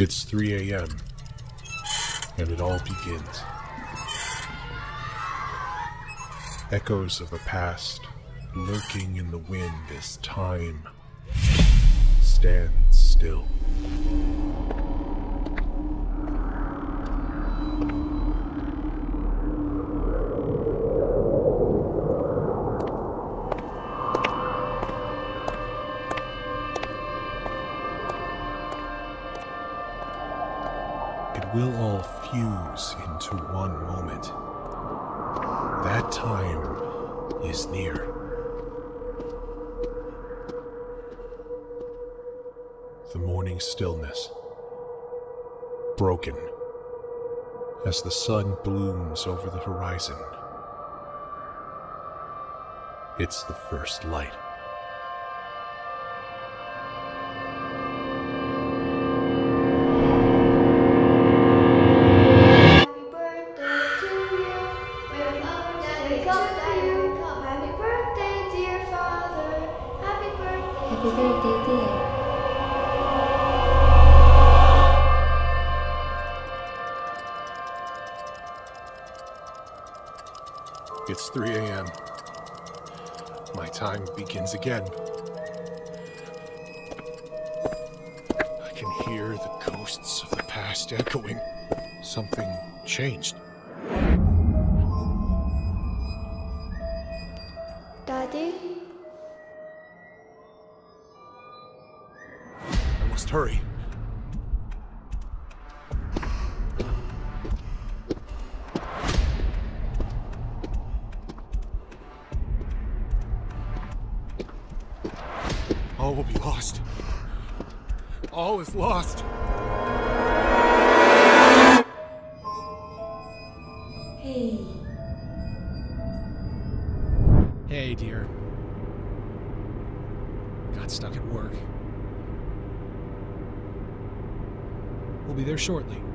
It's 3 a.m. and it all begins. Echoes of a past lurking in the wind as time stands still. It will all fuse into one moment. That time is near. The morning stillness, broken as the sun blooms over the horizon. It's the first light. Happy birthday, dear. It's 3 a.m. My time begins again. I can hear the ghosts of the past echoing. Something changed. Daddy? Hurry. All will be lost. All is lost. Hey. Hey, dear. Got stuck at work. We'll be there shortly.